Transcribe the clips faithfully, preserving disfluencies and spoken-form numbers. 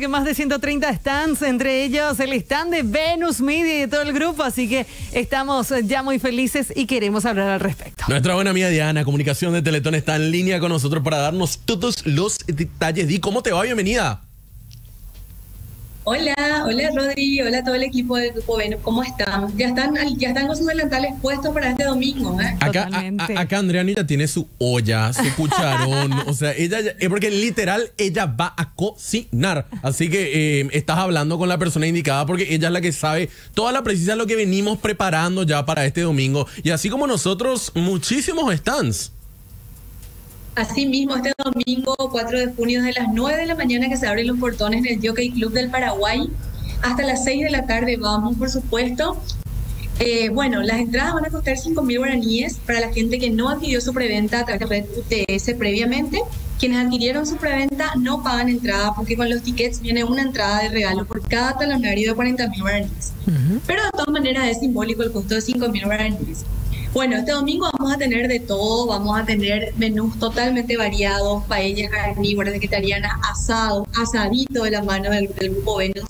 que más de ciento treinta stands, entre ellos el stand de Venus Media y de todo el grupo, así que estamos ya muy felices y queremos hablar al respecto. Nuestra buena amiga Diana, comunicación de Teletón, está en línea con nosotros para darnos todos los detalles. Di, ¿cómo te va? Bienvenida. Hola, hola Rodri, hola a todo el equipo del Grupo Venus, ¿cómo están? Ya están, ya están con sus delantales puestos para este domingo, ¿eh? Acá, a, a, acá Andreani ya tiene su olla, su cucharón, o sea, ella, porque literal ella va a cocinar, así que eh, estás hablando con la persona indicada porque ella es la que sabe toda la precisa lo que venimos preparando ya para este domingo, y así como nosotros, muchísimos stands. Así mismo, este domingo cuatro de junio, desde las nueve de la mañana que se abren los portones del Jockey Club del Paraguay, hasta las seis de la tarde vamos, por supuesto. Eh, bueno, las entradas van a costar cinco mil guaraníes para la gente que no adquirió su preventa a través de red U T S previamente. Quienes adquirieron su preventa no pagan entrada porque con los tickets viene una entrada de regalo por cada talonario de cuarenta mil guaraníes. Uh-huh. Pero de todas maneras es simbólico el costo de cinco mil guaraníes. Bueno, este domingo vamos a tener de todo, vamos a tener menús totalmente variados, paellas carnívoras, vegetarianas, asado, asadito de la mano del, del Grupo Venus.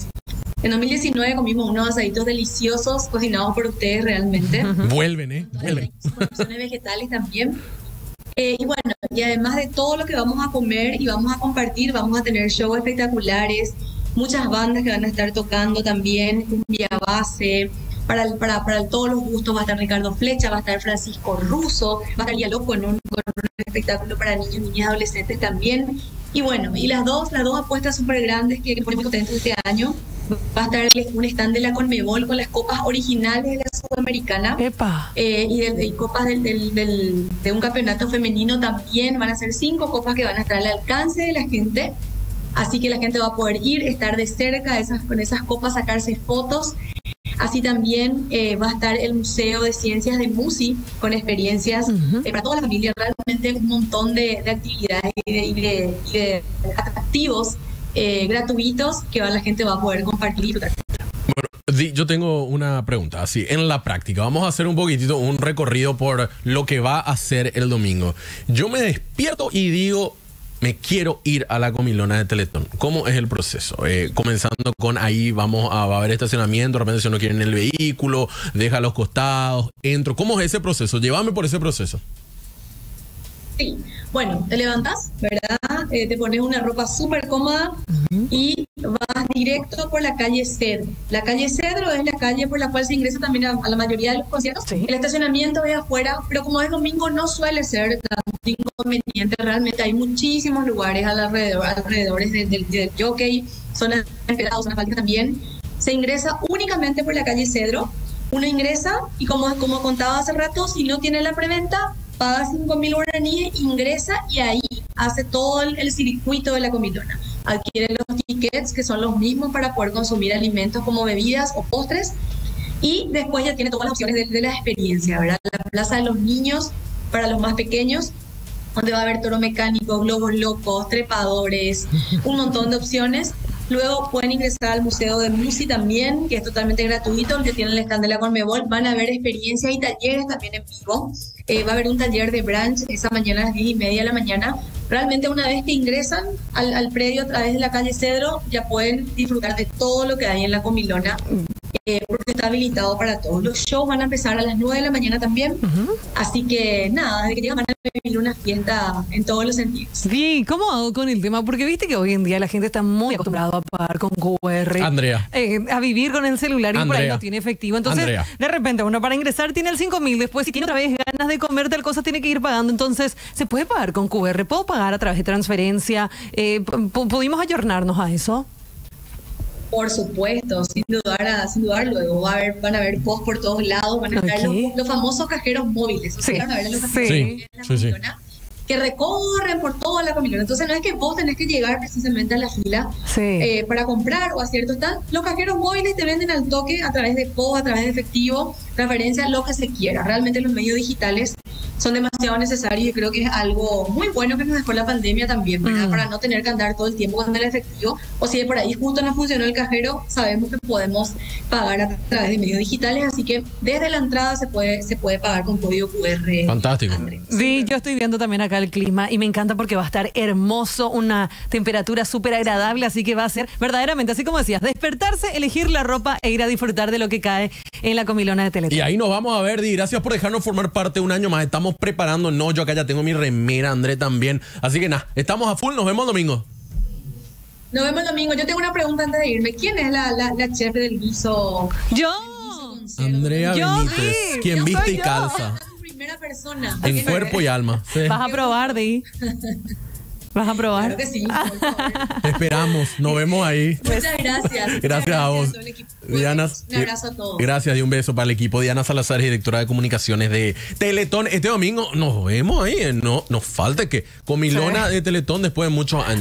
En dos mil diecinueve comimos unos asaditos deliciosos cocinados por ustedes realmente. Uh-huh. Vuelven, ¿eh? Vuelven. Opciones vegetales también. Eh, y bueno, y además de todo lo que vamos a comer y vamos a compartir, vamos a tener shows espectaculares, muchas bandas que van a estar tocando también, cumbia base. Para, para, para todos los gustos va a estar Ricardo Flecha, va a estar Francisco Russo, va a estar Lía Loco con un, con un espectáculo para niños, niñas y adolescentes también. Y bueno, y las dos, las dos apuestas súper grandes que ponemos contentos este año, va a estar un stand de la Conmebol con las copas originales de la Sudamericana. ¡Epa! Eh, y, de, y copas del, del, del, de un campeonato femenino también, van a ser cinco copas que van a estar al alcance de la gente. Así que la gente va a poder ir, estar de cerca de esas, con esas copas, sacarse fotos. Así también eh, va a estar el Museo de Ciencias de MUSI con experiencias uh-huh. eh, para toda la familia, realmente un montón de, de actividades y de, y de, y de atractivos eh, gratuitos que la gente va a poder compartir. Bueno, yo tengo una pregunta, así en la práctica, vamos a hacer un poquitito un recorrido por lo que va a ser el domingo. Yo me despierto y digo, me quiero ir a la comilona de Teletón. ¿Cómo es el proceso? Eh, comenzando con ahí, vamos a, va a haber estacionamiento, de repente si uno quiere en el vehículo, deja a los costados, entro. ¿Cómo es ese proceso? Llévame por ese proceso. Sí, bueno, te levantas, ¿verdad? Eh, te pones una ropa súper cómoda uh-huh. y vas directo por la calle Cedro. La calle Cedro es la calle por la cual se ingresa también a, a la mayoría de los conciertos. Sí. El estacionamiento es afuera, pero como es domingo no suele ser tan inconveniente. Realmente hay muchísimos lugares al alrededor, alrededores del, del, del jockey, zonas esperadas, zonas faltas también. Se ingresa únicamente por la calle Cedro. Uno ingresa y como, como contaba hace rato, si no tiene la preventa, paga cinco mil guaraníes, ingresa y ahí hace todo el, el circuito de la comilona. Adquiere los tickets, que son los mismos para poder consumir alimentos como bebidas o postres. Y después ya tiene todas las opciones de, de la experiencia, ¿verdad? La plaza de los niños, para los más pequeños, donde va a haber toro mecánico, globos locos, trepadores, un montón de opciones. Luego pueden ingresar al Museo de MUSI también, que es totalmente gratuito, donde tienen el stand de la Conmebol. Van a haber experiencias y talleres también en vivo. Eh, va a haber un taller de brunch esa mañana a las diez y media de la mañana. Realmente una vez que ingresan al, al predio a través de la calle Cedro, ya pueden disfrutar de todo lo que hay en la comilona, eh, porque está habilitado para todos. Los shows van a empezar a las nueve de la mañana también. Uh-huh. Así que nada, desde que llegan van a vivir una fiesta en todos los sentidos. Bien, ¿cómo hago con el tema? Porque viste que hoy en día la gente está muy acostumbrada a pagar con Q R. Andrea. Eh, a vivir con el celular y Andrea. Por ahí no tiene efectivo. Entonces, Andrea. De repente, uno para ingresar tiene el cinco mil, después si tiene otra vez ganas de comer tal cosa tiene que ir pagando. Entonces, ¿se puede pagar con Q R? ¿Puedo pagar a través de transferencia? Eh, ¿Pudimos ayornarnos a eso? Por supuesto, sin dudar, sin dudar luego va a haber, van a haber post por todos lados, van a estar okay. los, los famosos cajeros móviles, o sea, sí. van a ver los cajeros sí. móviles en la sí, comilona, sí. que recorren por toda la comilona. Entonces no es que vos tenés que llegar precisamente a la fila sí. eh, para comprar o a cierto stand. Los cajeros móviles te venden al toque a través de post, a través de efectivo, transferencia, lo que se quiera. Realmente los medios digitales son demasiado necesarios y creo que es algo muy bueno que nos dejó la pandemia también, ¿verdad? Mm. Para no tener que andar todo el tiempo con el efectivo, o si de por ahí justo no funcionó el cajero, sabemos que podemos pagar a través de medios digitales, así que desde la entrada se puede, se puede pagar con código cu erre. Fantástico. Andrés. Sí, yo estoy viendo también acá el clima y me encanta porque va a estar hermoso, una temperatura súper agradable, así que va a ser verdaderamente, así como decías, despertarse, elegir la ropa e ir a disfrutar de lo que cae en la comilona de Teletón. Y ahí nos vamos a ver, Di, gracias por dejarnos formar parte un año más, estamos preparando, no, yo acá ya tengo mi remera, André también, así que nada, estamos a full, nos vemos el domingo. Nos vemos el domingo, yo tengo una pregunta antes de irme, ¿quién es la, la, la chef del guiso? Yo, Andrea Benítez, quien viste y calza. Primera persona. En cuerpo y alma. Sí. Vas a probar, Di. ¿Vas a probar? Claro que sí. Te esperamos. Nos vemos ahí. Muchas gracias. Gracias, gracias a vos. A Diana, un abrazo a todos. Gracias y un beso para el equipo. Diana Salazar, directora de comunicaciones de Teletón. Este domingo nos vemos ahí. No nos falta que comilona de Teletón después de muchos años.